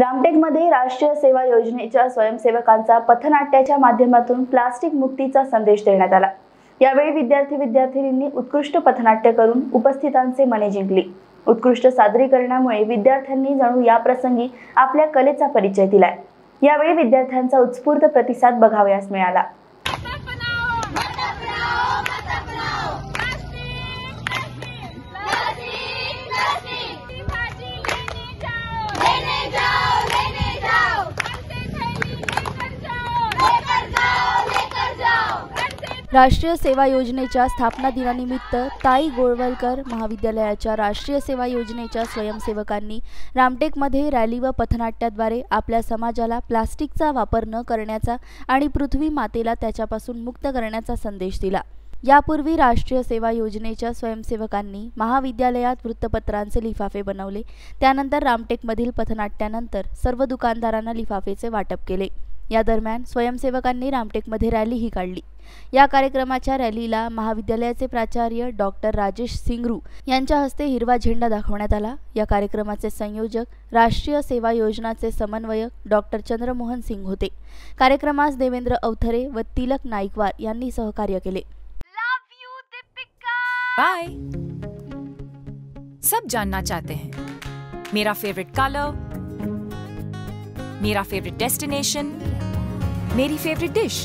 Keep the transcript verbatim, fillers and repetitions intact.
रामटेकमध्ये राष्ट्रीय सेवा योजनेच्या स्वयंसेवकांचा पथनाट्याच्या माध्यमातून प्लास्टिक मुक्तीचा संदेश देण्यात आला। यावेळी विद्यार्थी विद्यार्थिनींनी उत्कृष्ट पथनाट्य करून उपस्थितांचे मने जिंकली। उत्कृष्ट सादरीकरणामुळे विद्यार्थ्यांनी जणू या प्रसंगी आपल्या कलेचा परिचय दिलाय। यावेळी विद्यार्थ्यांचा उत्स्फूर्त प्रतिसाद बघावयास मिळाला। राष्ट्रीय सेवा योजनेच्या स्थापना दिनानिमित्त ताई गोरवलकर महाविद्यालयाच्या राष्ट्रीय सेवा योजनेच्या स्वयंसेवकांनी रामटेकमध्ये रॅली व पथनाट्याद्वारे आपल्या समाजाला प्लास्टिकचा वापर न करण्याचा आणि पृथ्वी मातेला त्याच्यापासून मुक्त करण्याचा संदेश दिला। यापूर्वी राष्ट्रीय सेवा योजनेच्या स्वयंसेवकांनी महाविद्यालयात वृत्तपत्रांचे लिफाफे बनवले। त्यानंतर रामटेकमधील पथनाट्यानंतर सर्व दुकानदारांना लिफाफेचे वाटप केले। या दरम्यान स्वयंसेवकांनी रामटेकमध्ये रॅलीही काढली। या कार्यक्रमाच्या रॅलीला महाविद्यालयाचे प्राचार्य डॉक्टर राजेश सिंगरू यांच्या हस्ते हिरवा झेंडा दाखवण्यात आला। या कार्यक्रमाचे संयोजक राष्ट्रीय सेवा योजनाचे समन्वयक डॉक्टर चंद्रमोहन सिंग होते। कार्यक्रमास देवेंद्र अवथरे व तिलक नाईकवार यांनी सहकार्य केले। बाय। सब जानना चाहते हैं मेरा फेवरेट कलर, मेरा फेवरेट डेस्टिनेशन, मेरी फेवरेट डिश,